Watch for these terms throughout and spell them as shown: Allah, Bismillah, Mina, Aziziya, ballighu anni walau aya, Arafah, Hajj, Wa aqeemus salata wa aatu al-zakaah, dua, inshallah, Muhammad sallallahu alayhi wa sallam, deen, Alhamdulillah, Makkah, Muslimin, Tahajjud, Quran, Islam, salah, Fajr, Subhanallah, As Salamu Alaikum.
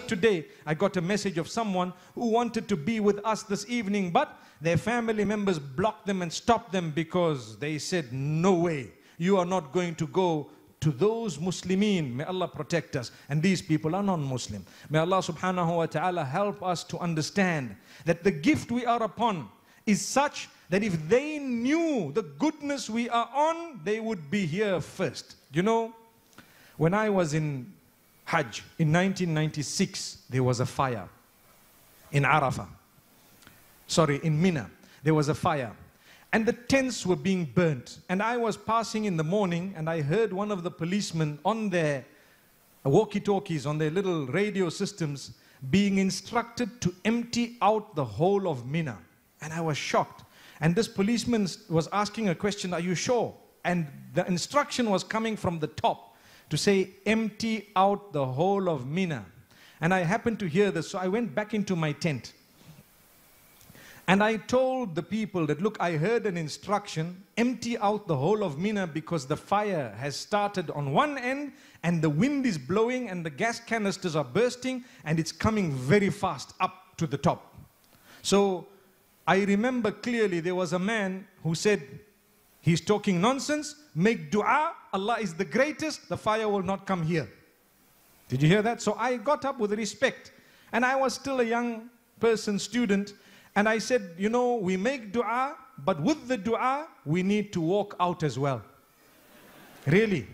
Today, I got a message of someone who wanted to be with us this evening, but their family members blocked them and stopped them because they said, no way, you are not going to go to those Muslimin. May Allah protect us. And these people are non-Muslim. May Allah subhanahu wa ta'ala help us to understand that the gift we are upon is such that if they knew the goodness we are on, they would be here first. You know, when I was in Hajj in 1996, there was a fire in Arafah. Sorry, in Mina, there was a fire. And the tents were being burnt. And I was passing in the morning and I heard one of the policemen on their walkie-talkies, on their little radio systems, being instructed to empty out the whole of Mina. And I was shocked. And this policeman was asking a question, are you sure? And the instruction was coming from the top to say, empty out the whole of Mina. And I happened to hear this, so I went back into my tent. And I told the people that, look, I heard an instruction, empty out the whole of Mina because the fire has started on one end and the wind is blowing and the gas canisters are bursting and it's coming very fast up to the top. So I remember clearly there was a man who said, he's talking nonsense, make dua, Allah is the greatest, the fire will not come here. Did you hear that? So I got up with respect and I was still a young person, student. And I said, you know, we make dua, but with the dua, we need to walk out as well. Really.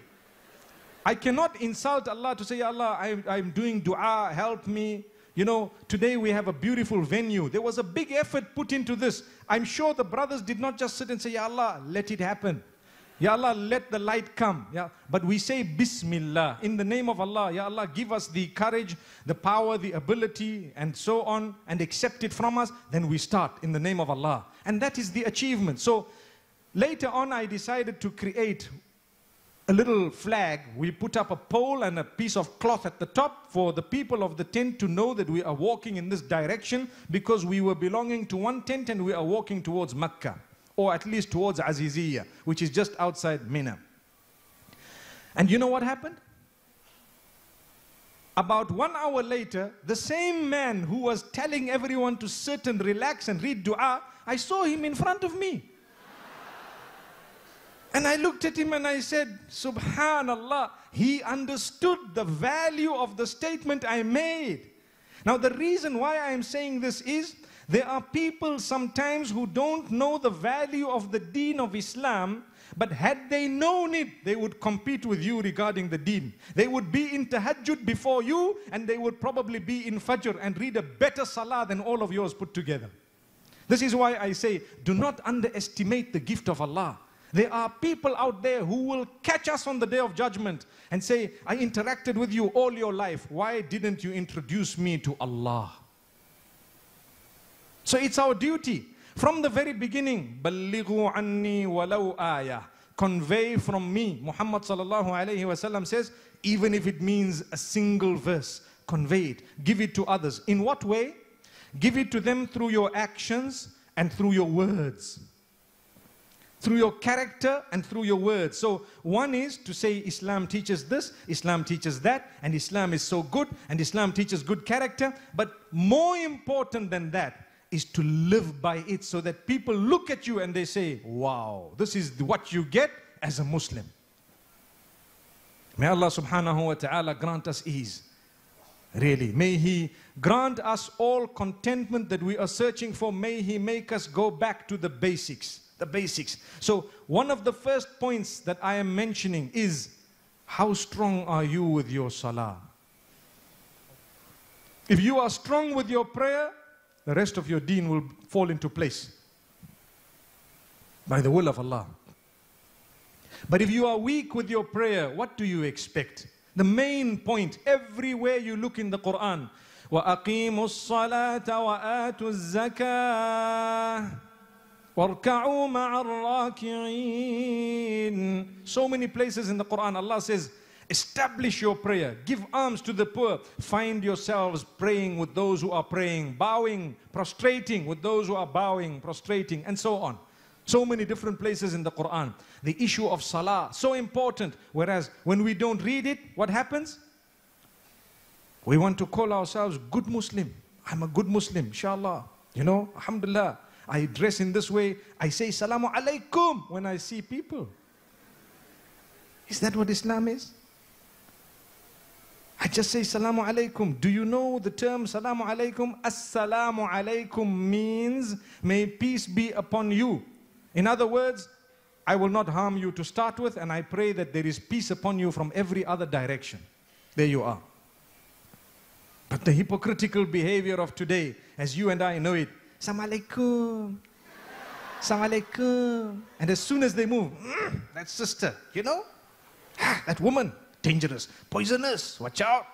I cannot insult Allah to say, Ya Allah, I'm doing dua, help me. You know, today we have a beautiful venue. There was a big effort put into this. I'm sure the brothers did not just sit and say, Ya Allah, let it happen. Ya Allah, let the light come. Yeah. But we say Bismillah, in the name of Allah. Ya Allah, give us the courage, the power, the ability, and so on, and accept it from us. Then we start in the name of Allah. And that is the achievement. So later on, I decided to create a little flag. We put up a pole and a piece of cloth at the top for the people of the tent to know that we are walking in this direction because we were belonging to one tent and we are walking towards Makkah, or at least towards Aziziya, which is just outside Mina. And you know what happened? About 1 hour later, the same man who was telling everyone to sit and relax and read dua, I saw him in front of me. And I looked at him and I said, Subhanallah, he understood the value of the statement I made. Now the reason why I am saying this is, there are people sometimes who don't know the value of the deen of Islam, but had they known it, they would compete with you regarding the deen. They would be in Tahajjud before you, and they would probably be in Fajr and read a better salah than all of yours put together. This is why I say, do not underestimate the gift of Allah. There are people out there who will catch us on the day of judgment and say, I interacted with you all your life. Why didn't you introduce me to Allah? So it's our duty from the very beginning, ballighu anni walau aya, convey from me. Muhammad sallallahu alayhi wa sallam says, even if it means a single verse, convey it, give it to others. In what way? Give it to them through your actions and through your words, through your character and through your words. So one is to say Islam teaches this, Islam teaches that, and Islam is so good, and Islam teaches good character. But more important than that is to live by it so that people look at you and they say, wow, this is what you get as a Muslim. May Allah subhanahu wa ta'ala grant us ease. Really, may He grant us all contentment that we are searching for. May He make us go back to the basics. The basics. So one of the first points that I am mentioning is, how strong are you with your salah? If you are strong with your prayer, the rest of your deen will fall into place by the will of Allah. But if you are weak with your prayer, what do you expect? The main point, everywhere you look in the Quran, Wa aqeemus salata wa aatu al-zakaah. So many places in the Quran, Allah says, establish your prayer, give alms to the poor, find yourselves praying with those who are praying, bowing, prostrating with those who are bowing, prostrating, and so on. So many different places in the Quran. The issue of salah, so important, whereas when we don't read it, what happens? We want to call ourselves good Muslim. I'm a good Muslim, inshallah. You know, alhamdulillah. I dress in this way. I say Salamu Alaikum when I see people. Is that what Islam is? I just say Salamu Alaikum. Do you know the term Salamu Alaikum? As Salamu Alaikum means may peace be upon you. In other words, I will not harm you to start with, and I pray that there is peace upon you from every other direction. There you are. But the hypocritical behavior of today, as you and I know it, Salamu Alaikum, Salamu Alaikum. And as soon as they move, that sister, you know, that woman, dangerous, poisonous, watch out,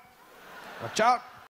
watch out.